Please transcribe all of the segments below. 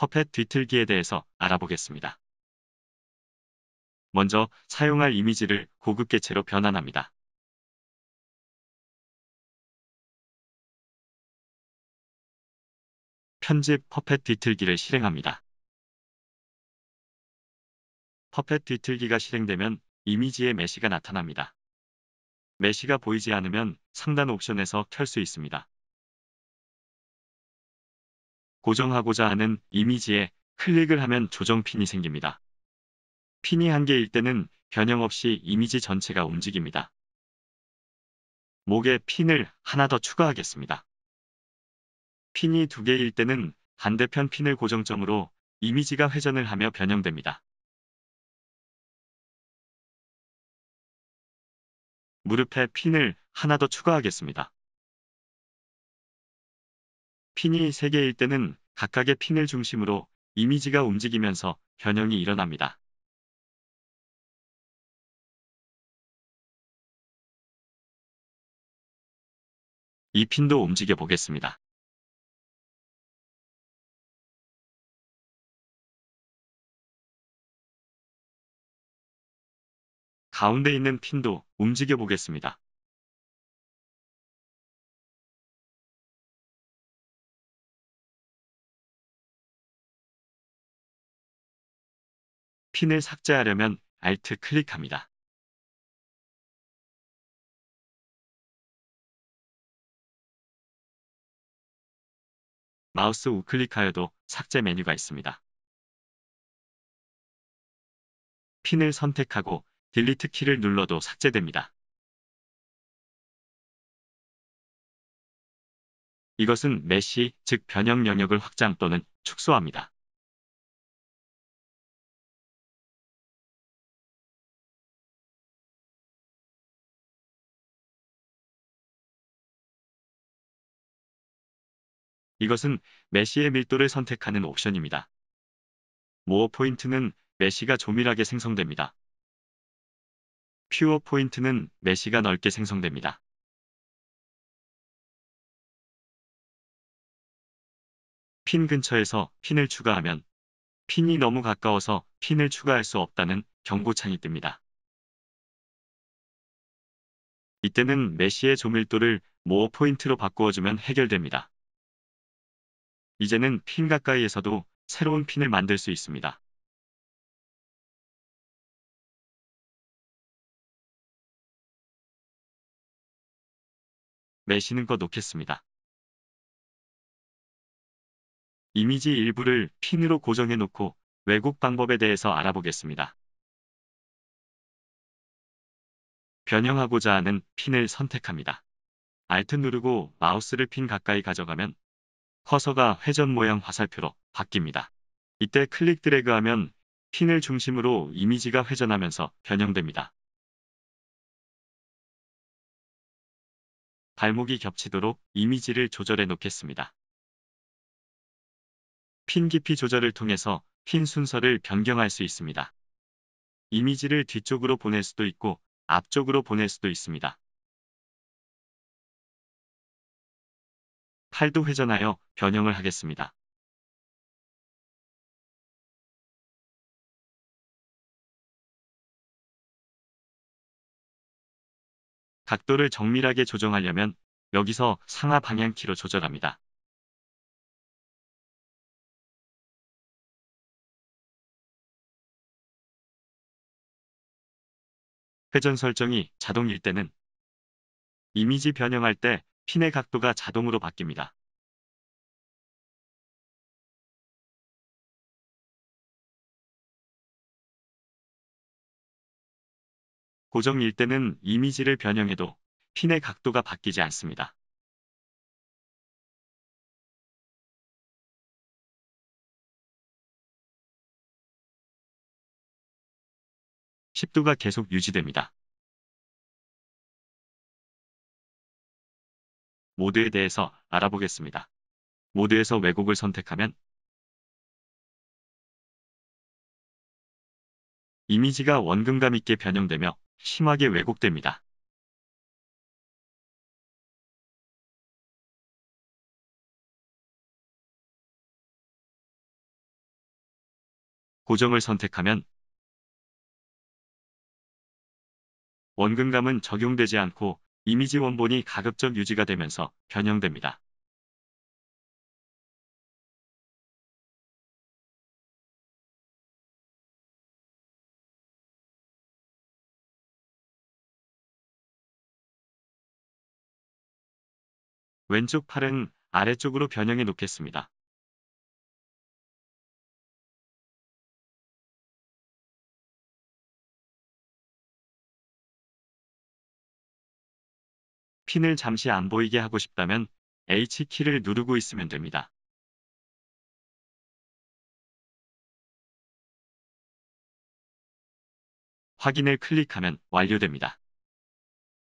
퍼펫 뒤틀기에 대해서 알아보겠습니다. 먼저 사용할 이미지를 고급 개체로 변환합니다. 편집 퍼펫 뒤틀기를 실행합니다. 퍼펫 뒤틀기가 실행되면 이미지에 메쉬가 나타납니다. 메쉬가 보이지 않으면 상단 옵션에서 켤 수 있습니다. 고정하고자 하는 이미지에 클릭을 하면 조정 핀이 생깁니다. 핀이 한 개일 때는 변형 없이 이미지 전체가 움직입니다. 목에 핀을 하나 더 추가하겠습니다. 핀이 두 개일 때는 반대편 핀을 고정점으로 이미지가 회전을 하며 변형됩니다. 무릎에 핀을 하나 더 추가하겠습니다. 핀이 3개일 때는 각각의 핀을 중심으로 이미지가 움직이면서 변형이 일어납니다. 이 핀도 움직여 보겠습니다. 가운데 있는 핀도 움직여 보겠습니다. 핀을 삭제하려면 Alt 클릭합니다. 마우스 우클릭하여도 삭제 메뉴가 있습니다. 핀을 선택하고 딜리트 키를 눌러도 삭제됩니다. 이것은 메쉬, 즉 변형 영역을 확장 또는 축소합니다. 이것은 메쉬의 밀도를 선택하는 옵션입니다. 모어 포인트는 메쉬가 조밀하게 생성됩니다. 퓨어 포인트는 메쉬가 넓게 생성됩니다. 핀 근처에서 핀을 추가하면 핀이 너무 가까워서 핀을 추가할 수 없다는 경고창이 뜹니다. 이때는 메쉬의 조밀도를 모어 포인트로 바꾸어주면 해결됩니다. 이제는 핀 가까이에서도 새로운 핀을 만들 수 있습니다. 메쉬는 꺼놓겠습니다. 이미지 일부를 핀으로 고정해놓고 왜곡 방법에 대해서 알아보겠습니다. 변형하고자 하는 핀을 선택합니다. Alt 누르고 마우스를 핀 가까이 가져가면 커서가 회전 모양 화살표로 바뀝니다. 이때 클릭 드래그하면 핀을 중심으로 이미지가 회전하면서 변형됩니다. 발목이 겹치도록 이미지를 조절해 놓겠습니다. 핀 깊이 조절을 통해서 핀 순서를 변경할 수 있습니다. 이미지를 뒤쪽으로 보낼 수도 있고 앞쪽으로 보낼 수도 있습니다. 팔도 회전하여 변형을 하겠습니다. 각도를 정밀하게 조정하려면 여기서 상하 방향키로 조절합니다. 회전 설정이 자동일 때는 이미지 변형할 때 핀의 각도가 자동으로 바뀝니다. 고정일 때는 이미지를 변형해도 핀의 각도가 바뀌지 않습니다. 십도가 계속 유지됩니다. 모드에 대해서 알아보겠습니다. 모드에서 왜곡을 선택하면 이미지가 원근감 있게 변형되며 심하게 왜곡됩니다. 고정을 선택하면 원근감은 적용되지 않고 이미지 원본이 가급적 유지가 되면서 변형됩니다. 왼쪽 팔은 아래쪽으로 변형해 놓겠습니다. 핀을 잠시 안 보이게 하고 싶다면 H키를 누르고 있으면 됩니다. 확인을 클릭하면 완료됩니다.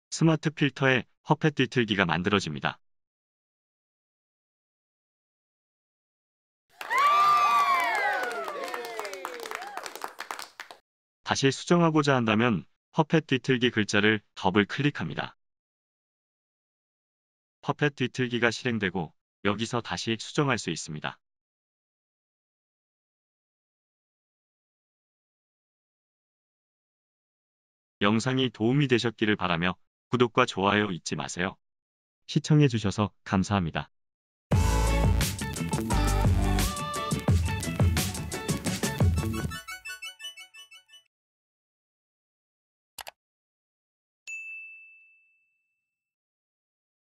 스마트 필터에 퍼펫 뒤틀기가 만들어집니다. 다시 수정하고자 한다면 퍼펫 뒤틀기 글자를 더블 클릭합니다. 퍼펫 뒤틀기가 실행되고 여기서 다시 수정할 수 있습니다. 영상이 도움이 되셨기를 바라며 구독과 좋아요 잊지 마세요. 시청해주셔서 감사합니다.